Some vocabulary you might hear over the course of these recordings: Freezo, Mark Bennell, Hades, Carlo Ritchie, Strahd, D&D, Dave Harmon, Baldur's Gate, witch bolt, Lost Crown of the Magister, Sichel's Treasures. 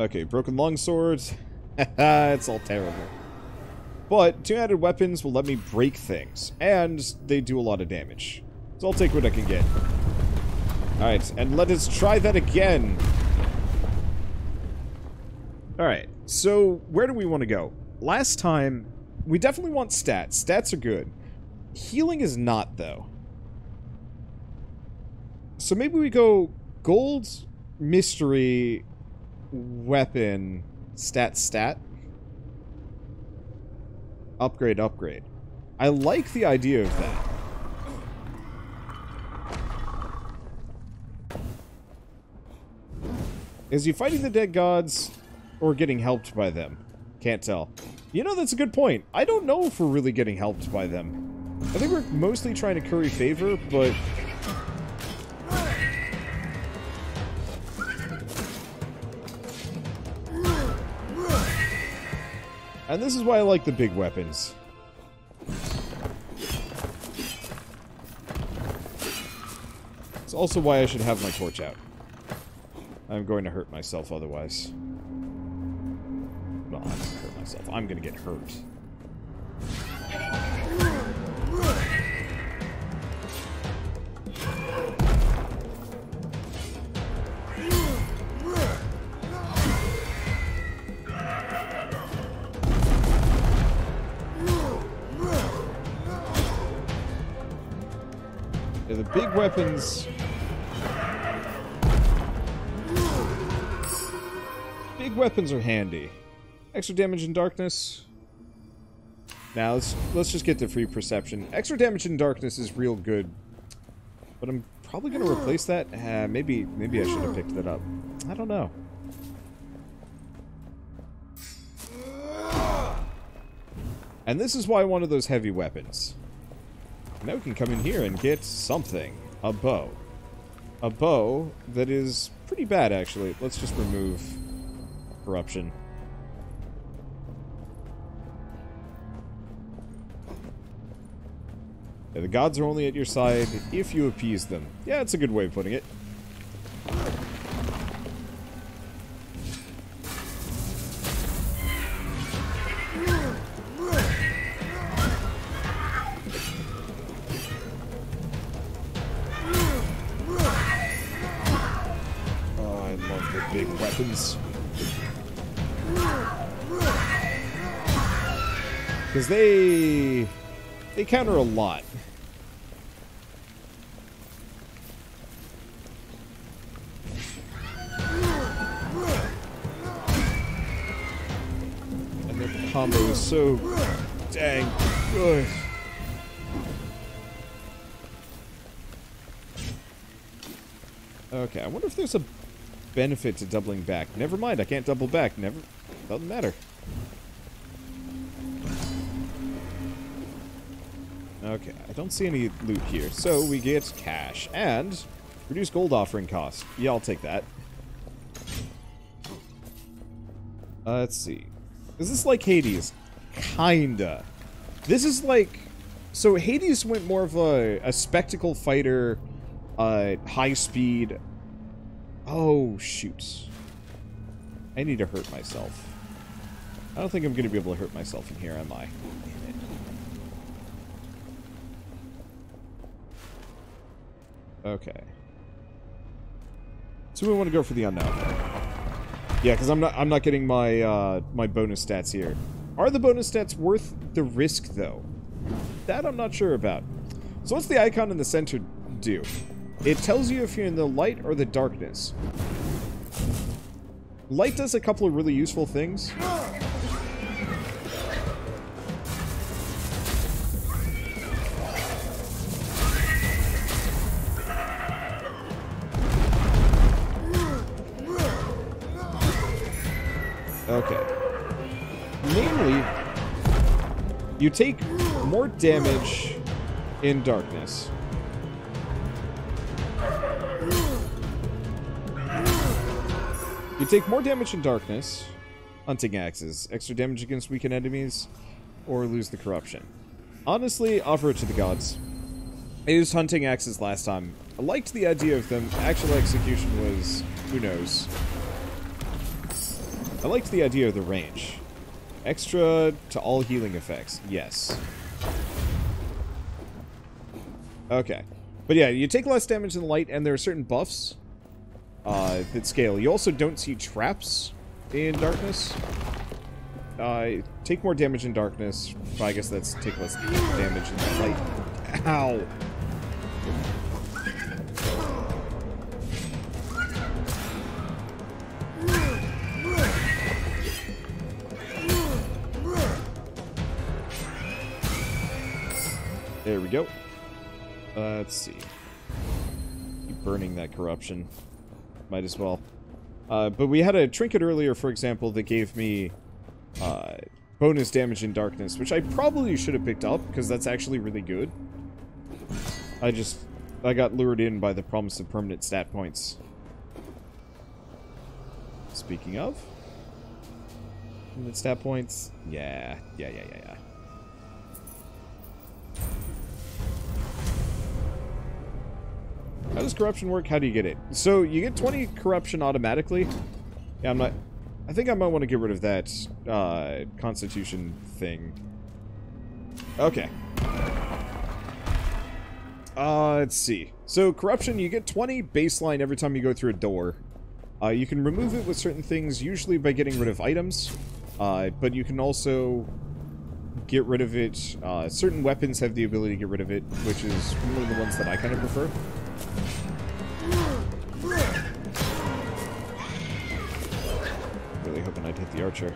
Okay, broken longswords. It's all terrible. But two added weapons will let me break things, and they do a lot of damage. So I'll take what I can get. Alright, and let us try that again. Alright, so where do we want to go? Last time, we definitely want stats. Stats are good. Healing is not, though. So maybe we go gold, mystery, weapon, stat. Upgrade. I like the idea of that. Is he fighting the dead gods or getting helped by them? Can't tell. You know, that's a good point. I don't know if we're really getting helped by them. I think we're mostly trying to curry favor, but... And this is why I like the big weapons. It's also why I should have my torch out. I'm going to hurt myself otherwise. Well, I'm going to hurt myself. I'm going to get hurt. The big weapons... Big weapons are handy. Extra damage in darkness. Now, let's just get the free perception. Extra damage in darkness is real good. But I'm probably going to replace that. Maybe I should have picked that up. I don't know. And this is why I wanted those heavy weapons. Now we can come in here and get something. A bow. A bow that is pretty bad, actually. Let's just remove corruption. Yeah, the gods are only at your side if you appease them. Yeah, that's a good way of putting it. Because they counter a lot. And their combo is so dang good. Okay, I wonder if there's a benefit to doubling back. Never mind, I can't double back. Never. Doesn't matter. Okay, I don't see any loot here. So we get cash and reduce gold offering cost. Yeah, I'll take that. Let's see. Is this like Hades? Kinda. This is like... So Hades went more of a spectacle fighter, high speed... Oh, shoot. I need to hurt myself. I don't think I'm going to be able to hurt myself in here, am I? Damn it. Okay. So we want to go for the unknown. Yeah, because I'm not getting my my bonus stats here. Are the bonus stats worth the risk, though? That I'm not sure about. So what's the icon in the center do? It tells you if you're in the light or the darkness. Light does a couple of really useful things. Okay. Namely, you take more damage in darkness. You take more damage in darkness, hunting axes, extra damage against weakened enemies, or lose the corruption. Honestly, offer it to the gods. I used hunting axes last time. I liked the idea of them. Actual execution was, who knows. I liked the idea of the range. Extra to all healing effects. Yes. Okay. But yeah, you take less damage in the light, and there are certain buffs that scale. You also don't see traps in darkness. Take more damage in darkness, but I guess that's take less damage in the light. Ow! There we go. Let's see. Keep burning that corruption. Might as well. But we had a trinket earlier, for example, that gave me bonus damage in darkness, which I probably should have picked up, because that's actually really good. I got lured in by the promise of permanent stat points. Speaking of permanent stat points, yeah. How does corruption work? How do you get it? So, you get 20 corruption automatically. Yeah, I think I might want to get rid of that, constitution thing. Okay. Let's see. So, corruption, you get 20 baseline every time you go through a door. You can remove it with certain things, usually by getting rid of items. But you can also get rid of it. Certain weapons have the ability to get rid of it, which is one of the ones that I kind of prefer. Really hoping I'd hit the archer.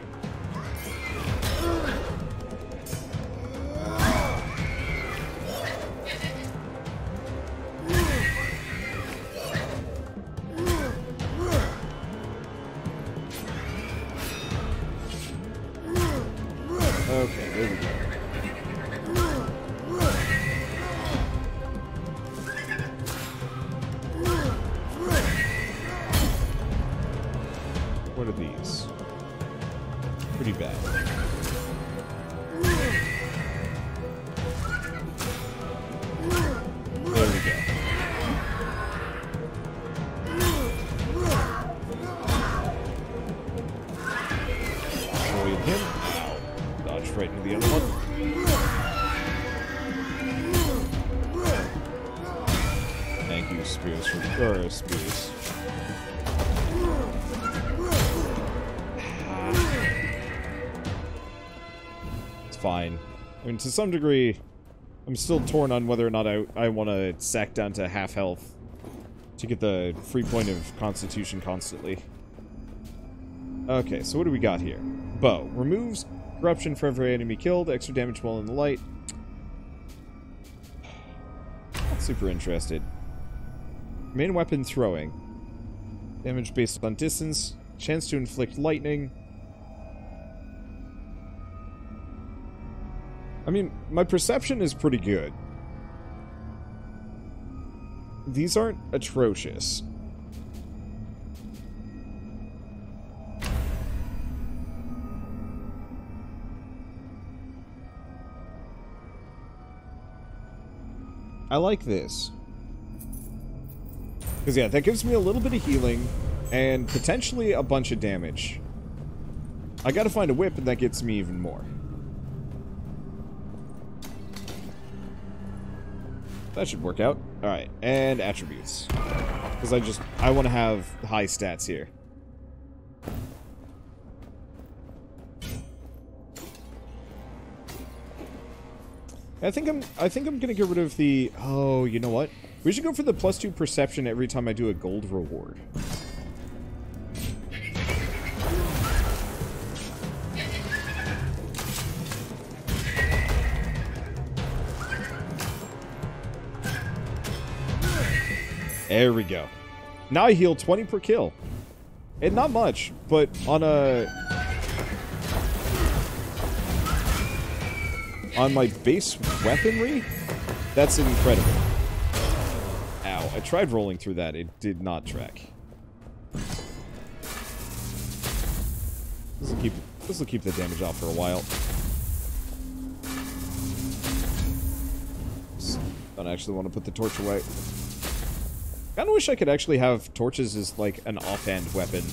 Okay, there we go. What are these? Pretty bad. There we go. Avoid him. Ow. Dodge right into the other one. Thank you, spears from spears. Fine. I mean, to some degree, I'm still torn on whether or not I want to sack down to half health to get the free point of constitution constantly. Okay, so what do we got here? Bow. Removes corruption for every enemy killed, extra damage while in the light. Not super interested. Main weapon throwing. Damage based on distance. Chance to inflict lightning. I mean, my perception is pretty good. These aren't atrocious. I like this. Because, yeah, that gives me a little bit of healing and potentially a bunch of damage. I gotta find a whip, and that gets me even more. That should work out. Alright, and attributes. Because I want to have high stats here. I think I'm gonna get rid of the... Oh, you know what? We should go for the +2 perception every time I do a gold reward. There we go. Now I heal 20 per kill. And not much, but on my base weaponry, that's incredible. Ow, I tried rolling through that. It did not track. This will keep the damage off for a while. Just don't actually want to put the torch away. I kinda wish I could actually have torches as, like, an offhand weapon.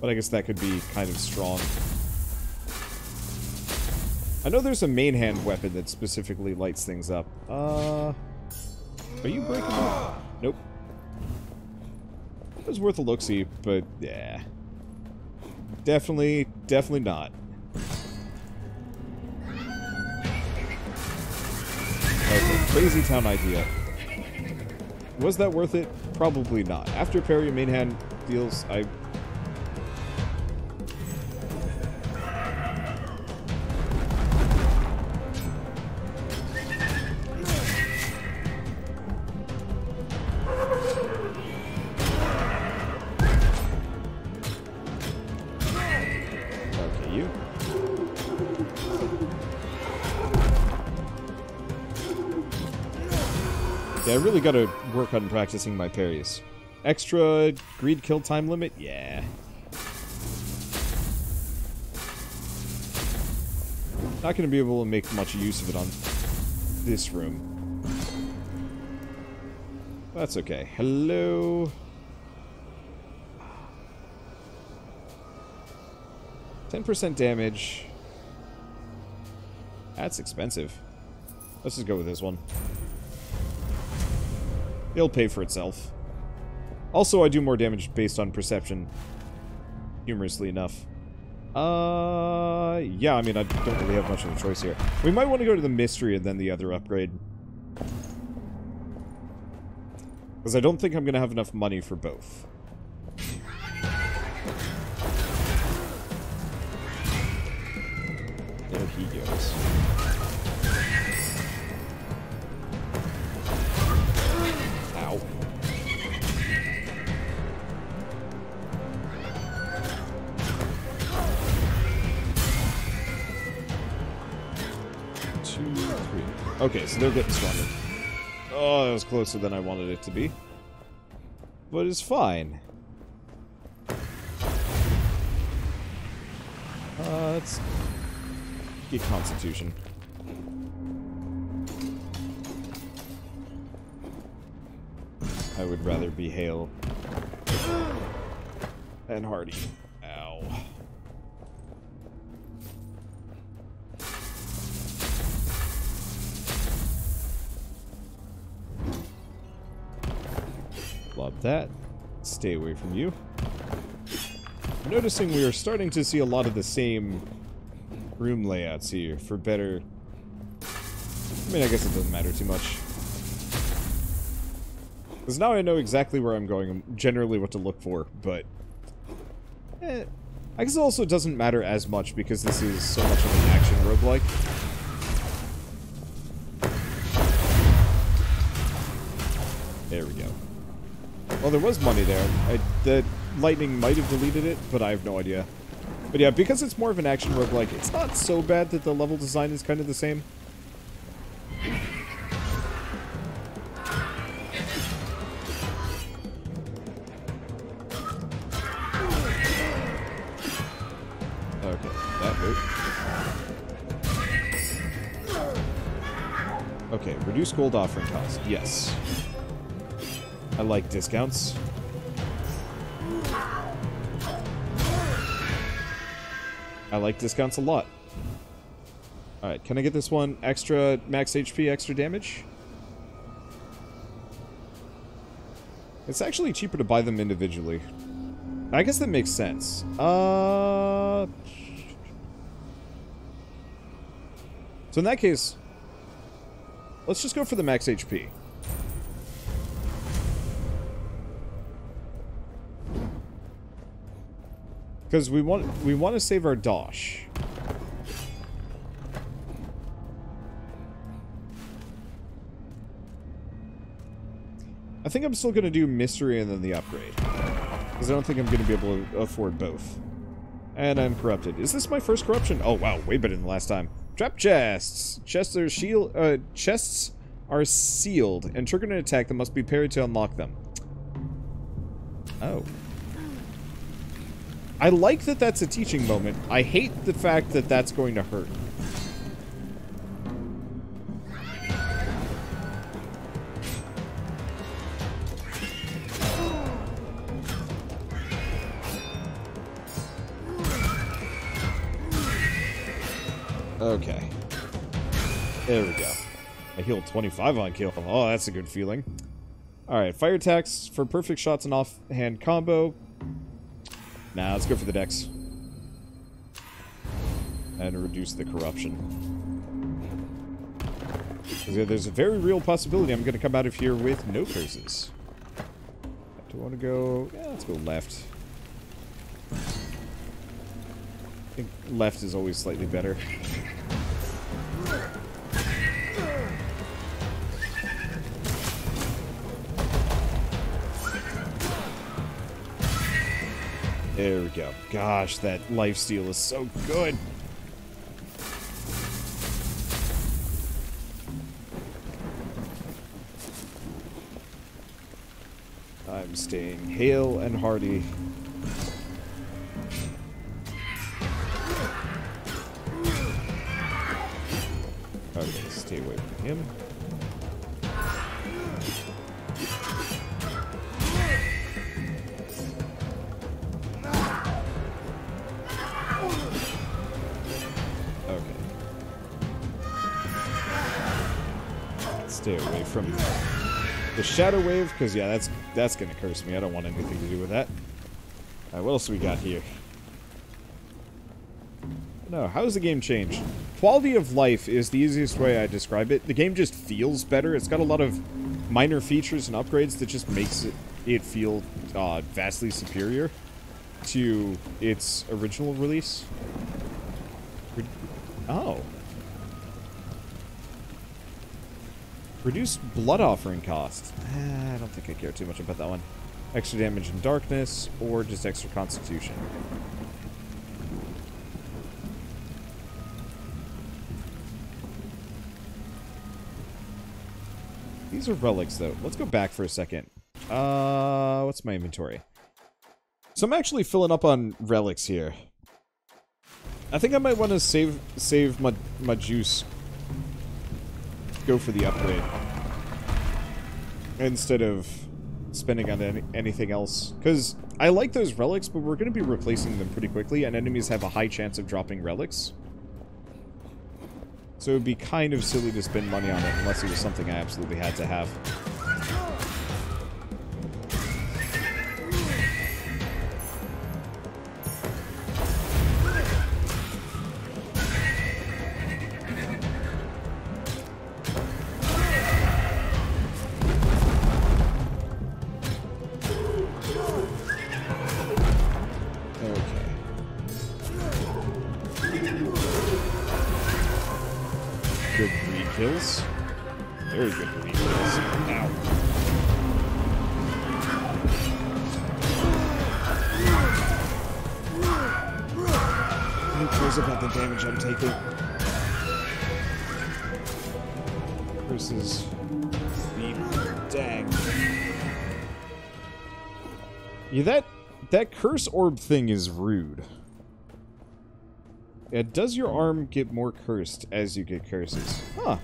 But I guess that could be kind of strong. I know there's a main hand weapon that specifically lights things up. Are you breaking up? Nope. It was worth a look-see, but yeah. Definitely not. That was a crazy town idea. Was that worth it? Probably not. After parry main hand deals, I... I really gotta work on practicing my parries. Extra greed kill time limit? Yeah. Not gonna be able to make much use of it on this room. That's okay. Hello. %10 damage. That's expensive. Let's just go with this one. It'll pay for itself. Also, I do more damage based on perception. Humorously enough. Yeah, I mean, I don't really have much of a choice here. We might want to go to the mystery and then the other upgrade. Because I don't think I'm going to have enough money for both. There he goes. Okay, so they're getting stronger. Oh, that was closer than I wanted it to be. But it's fine. Let's get Constitution. I would rather be Hale and Hardy. Ow. That. Stay away from you. I'm noticing we are starting to see a lot of the same room layouts here for better... I mean, I guess it doesn't matter too much. Because now I know exactly where I'm going and generally what to look for, but... I guess it also doesn't matter as much because this is so much of an action roguelike. There we go. Well, there was money there. The lightning might have deleted it, but I have no idea. But yeah, because it's more of an action roguelike, it's not so bad that the level design is kind of the same. Okay, that hurt. Okay, reduce gold offering cost. Yes. I like discounts. I like discounts a lot. Alright, can I get this one? Extra max HP, extra damage? It's actually cheaper to buy them individually. I guess that makes sense. So in that case, let's just go for the max HP. Because we want to save our dosh. I think I'm still going to do mystery and then the upgrade. Because I don't think I'm going to be able to afford both. And I'm corrupted. Is this my first corruption? Oh wow, way better than last time. Trap chests! Chests are sealed and trigger an attack that must be parried to unlock them. Oh. I like that that's a teaching moment. I hate the fact that that's going to hurt. Okay. There we go. I healed 25 on kill. Oh, that's a good feeling. Alright, fire attacks for perfect shots and offhand combo. Nah, let's go for the dex. And reduce the corruption. Because there's a very real possibility I'm going to come out of here with no curses. I don't want to go... Yeah, let's go left. I think left is always slightly better. There we go. Gosh, that lifesteal is so good. I'm staying hale and hearty. Okay, stay away from him. Stay away from the shadow wave, because yeah, that's gonna curse me. I don't want anything to do with that. Alright, what else we got here? No, how's the game changed? Quality of life is the easiest way I describe it. The game just feels better. It's got a lot of minor features and upgrades that just makes it feel vastly superior to its original release. Oh. Reduced blood offering cost. I don't think I care too much about that one. Extra damage in darkness, or just extra constitution. These are relics, though. Let's go back for a second. What's my inventory? So I'm actually filling up on relics here. I think I might want to save my juice. Go for the upgrade instead of spending on anything else, because I like those relics, but we're going to be replacing them pretty quickly, and enemies have a high chance of dropping relics, so it would be kind of silly to spend money on it unless it was something I absolutely had to have. That curse orb thing is rude. Yeah, does your arm get more cursed as you get curses? Huh.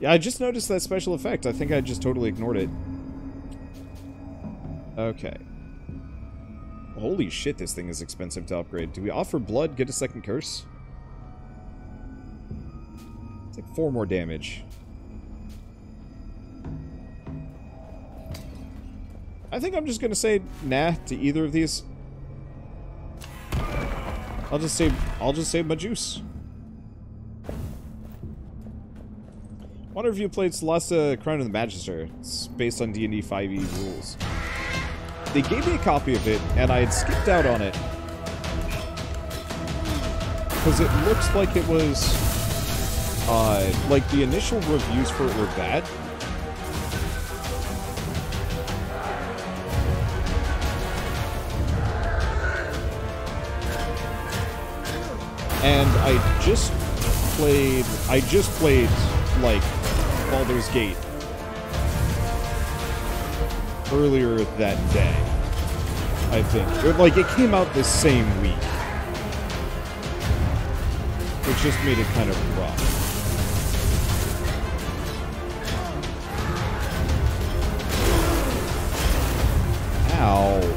Yeah, I just noticed that special effect. I think I just totally ignored it. Okay. Holy shit, this thing is expensive to upgrade. Do we offer blood, get a second curse? It's like 4 more damage. I think I'm just going to say nah to either of these. I'll just save my juice. One review plates Lost Crown of the Magister. It's based on D&D 5e rules. They gave me a copy of it, and I had skipped out on it. Because it looks like it was... like, the initial reviews for it were bad. And I just played, like, Baldur's Gate earlier that day, I think. Or, like, it came out the same week, which just made it kind of rough. Ow.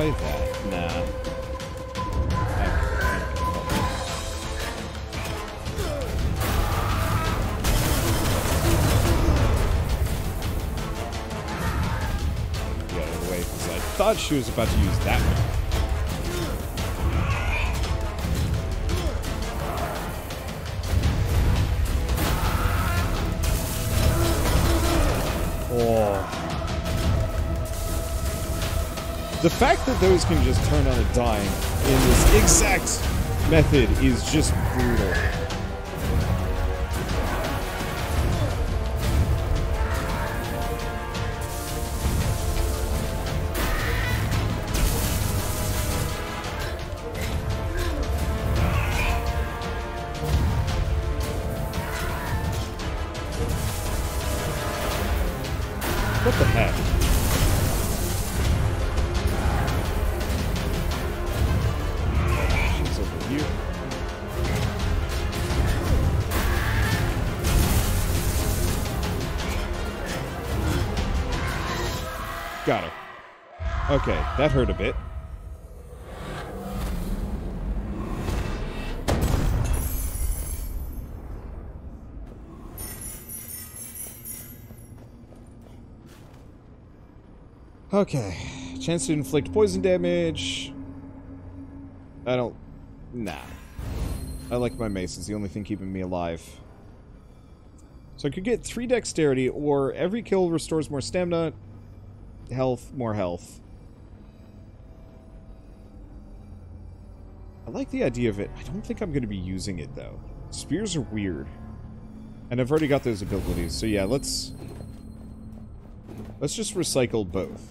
buy that? Nah. Got away because I thought she was about to use that one. The fact that those can just turn on a dime in this exact method is just brutal. What the heck? Got her. Okay, that hurt a bit. Okay, chance to inflict poison damage. I don't... Nah. I like my mace, it's the only thing keeping me alive. So I could get 3 dexterity, or every kill restores more stamina. Health, more health. I like the idea of it. I don't think I'm going to be using it, though. Spears are weird. And I've already got those abilities, so yeah, let's just recycle both.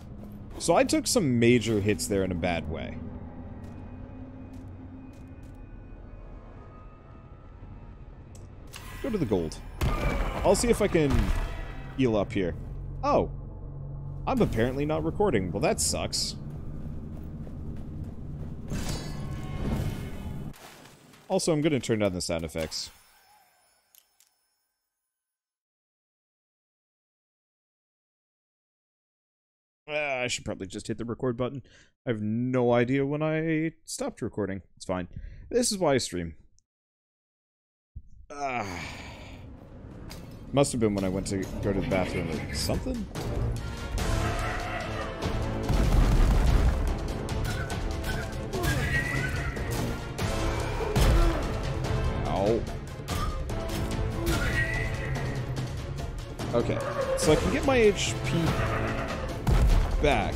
So I took some major hits there in a bad way. Go to the gold. I'll see if I can heal up here. Oh! I'm apparently not recording. Well, that sucks. Also, I'm going to turn down the sound effects. I should probably just hit the record button. I have no idea when I stopped recording. It's fine. This is why I stream. Must have been when I went to go to the bathroom or something. Okay, so I can get my HP back.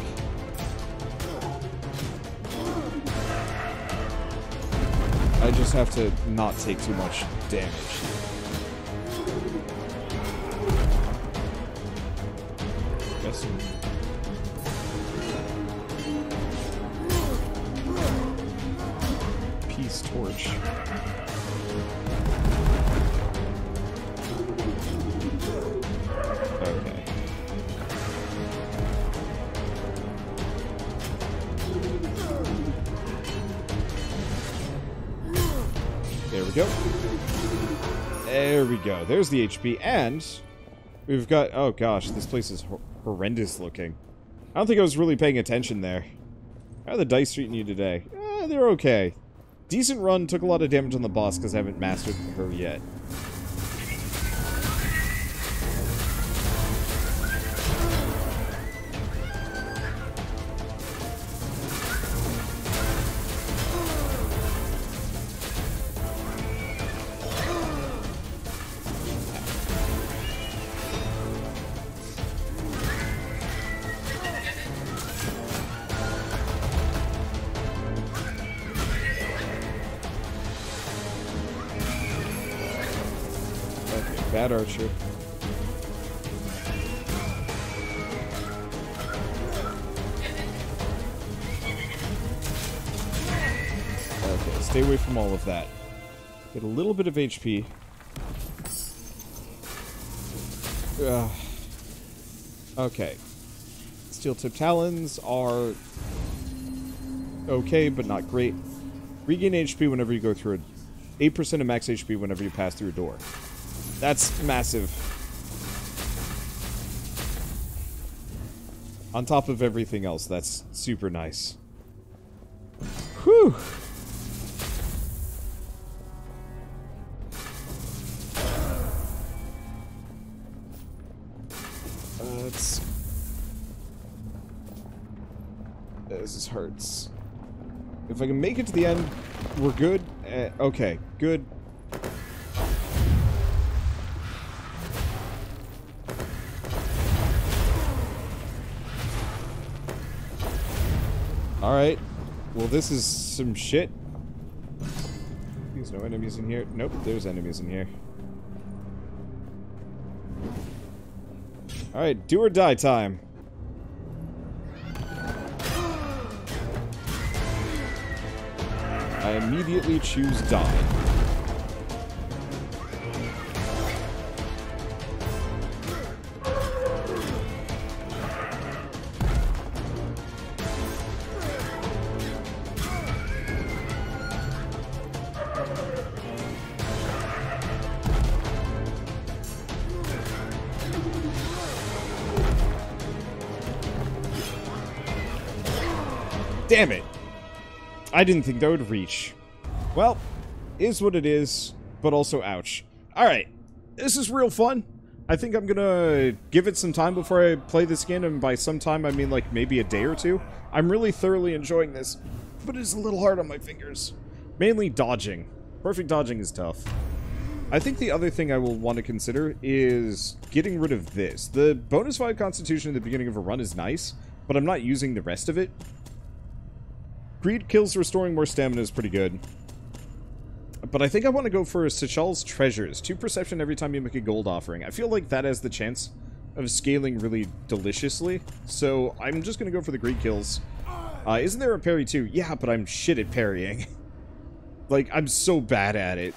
I just have to not take too much damage. Guess. Peace torch. Go. There we go. There's the HP, and we've got... Oh gosh, this place is horrendous looking. I don't think I was really paying attention there. How are the dice treating you today? They're okay. Decent run, took a lot of damage on the boss because I haven't mastered her yet. Bad archer. Okay, stay away from all of that. Get a little bit of HP. Okay. Steel-tipped talons are okay, but not great. Regain HP whenever you go through a 8% of max HP whenever you pass through a door. That's massive. On top of everything else, that's super nice. Whew. This hurts. If I can make it to the end, we're good. Okay, good. Alright. Well, this is some shit. There's no enemies in here. Nope, there's enemies in here. Alright, do or die time. I immediately choose die. Damn it! I didn't think that would reach. Well, is what it is, but also ouch. Alright, this is real fun. I think I'm gonna give it some time before I play this again, and by some time I mean like maybe a day or two. I'm really thoroughly enjoying this, but it's a little hard on my fingers. Mainly dodging. Perfect dodging is tough. I think the other thing I will want to consider is getting rid of this. The bonus 5 constitution at the beginning of a run is nice, but I'm not using the rest of it. Greed kills restoring more stamina is pretty good. But I think I want to go for Sichel's Treasures. 2 perception every time you make a gold offering. I feel like that has the chance of scaling really deliciously. So I'm just going to go for the greed kills. Isn't there a parry too? Yeah, but I'm shit at parrying. Like, I'm so bad at it.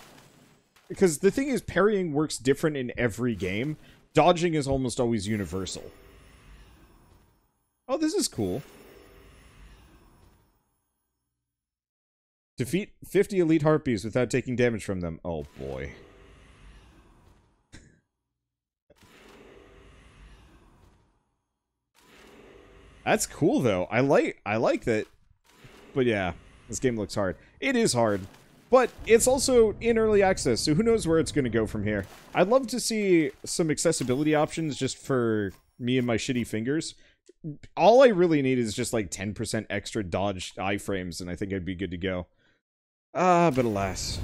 Because the thing is, parrying works different in every game. Dodging is almost always universal. Oh, this is cool. Defeat 50 elite harpies without taking damage from them. Oh, boy. That's cool, though. I like that. But yeah, this game looks hard. It is hard. But it's also in early access, so who knows where it's going to go from here. I'd love to see some accessibility options just for me and my shitty fingers. All I really need is just like 10% extra dodge iframes, and I think I'd be good to go. Ah, but alas.